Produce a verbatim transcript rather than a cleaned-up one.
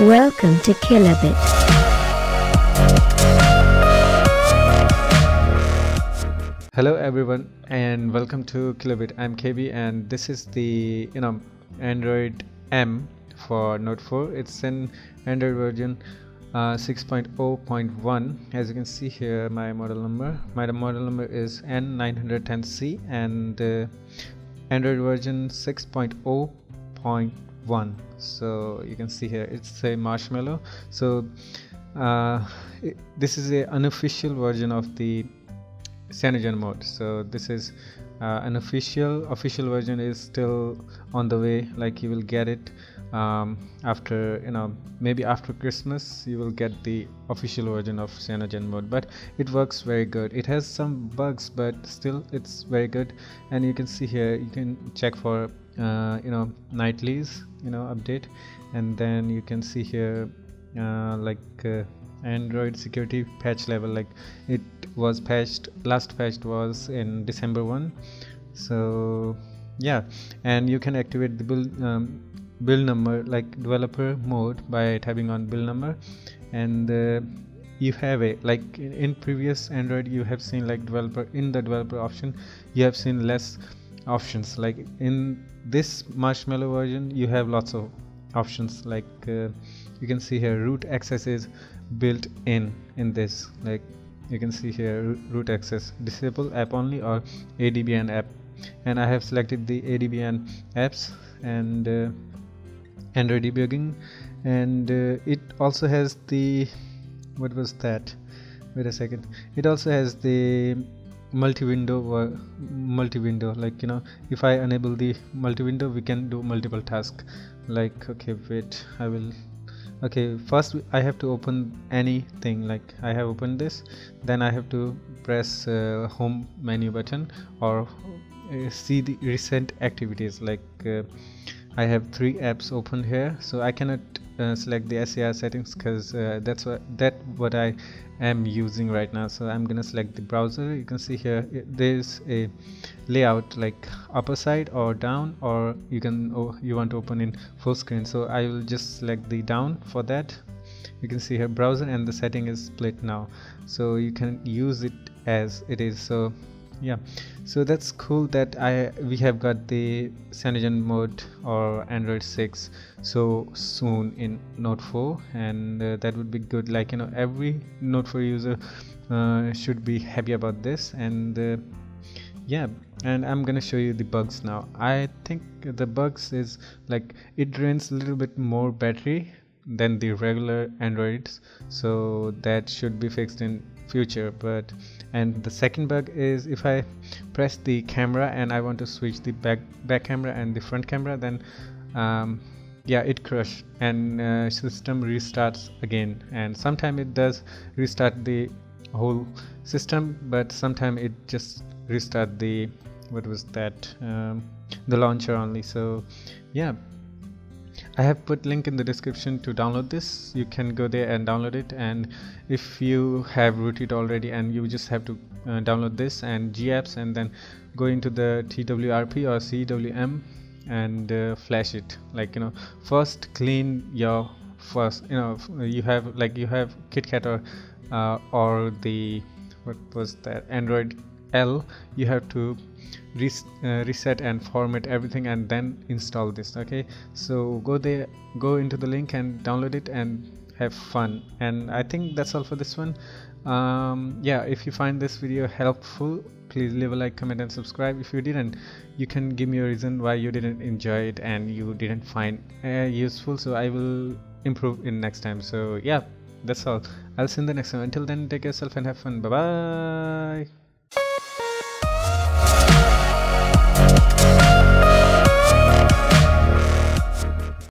Welcome to Kilabit. Hello everyone and welcome to Kilabit. I'm K B and this is the you know Android M for Note four. It's in Android version uh, six point oh point one. As you can see here, my model number. My model number is N nine ten C and uh, Android version six point oh point one. So you can see here it's a Marshmallow. So uh, it, this is a unofficial version of the CyanogenMod. So this is uh, unofficial. Official version is still on the way, like you will get it um, after you know maybe after Christmas you will get the official version of CyanogenMod, but it works very good. It has some bugs but still it's very good. And you can see here you can check for Uh, you know nightlies you know update, and then you can see here uh, like uh, Android security patch level, like it was patched, last patched was in December first. So yeah, and you can activate the build um, build number, like developer mode, by tapping on build number. And uh, you have a like in, in previous Android you have seen like developer, in the developer option you have seen less options. Like in this Marshmallow version you have lots of options, like uh, you can see here root access is built in in this. Like you can see here root access, disable app only or A D B N app, and I have selected the A D B N apps and uh, Android debugging. And uh, it also has the what was that wait a second it also has the multi-window uh, multi-window like you know if I enable the multi-window we can do multiple tasks. Like okay wait I will okay first I have to open anything. Like I have opened this, then I have to press uh, home menu button or uh, see the recent activities. Like uh, I have three apps open here, so I cannot uh, select the S A R settings because uh, that's what that what I am using right now. So I'm gonna select the browser. You can see here it, there's a layout like upper side or down, or you can oh, you want to open in full screen. So I will just select the down for that. You can see here browser, and the setting is split now, so you can use it as it is. So yeah, so that's cool that I we have got the CyanogenMod or Android six so soon in Note four, and uh, that would be good. Like you know every Note four user uh, should be happy about this. And uh, yeah, and I'm gonna show you the bugs now. I think the bugs is like it drains a little bit more battery than the regular Androids, so that should be fixed in future. But and the second bug is if I press the camera and I want to switch the back back camera and the front camera, then um, yeah it crashes and uh, system restarts again. And sometimes it does restart the whole system, but sometimes it just restart the what was that um, the launcher only. So yeah, I have put link in the description to download this. You can go there and download it. And if you have rooted already, and you just have to uh, download this and GApps, and then go into the T W R P or C W M and uh, flash it. Like you know first clean your first you know you have like you have KitKat or uh, or the what was that Android L, you have to res uh, reset and format everything and then install this. Okay, so go there, go into the link and download it and have fun. And I think that's all for this one. Um, yeah, if you find this video helpful, please leave a like, comment and subscribe. If you didn't, you can give me a reason why you didn't enjoy it and you didn't find uh, useful, so I will improve in next time. So yeah, that's all. I'll see you in the next time. Until then, take yourself and have fun. Bye bye.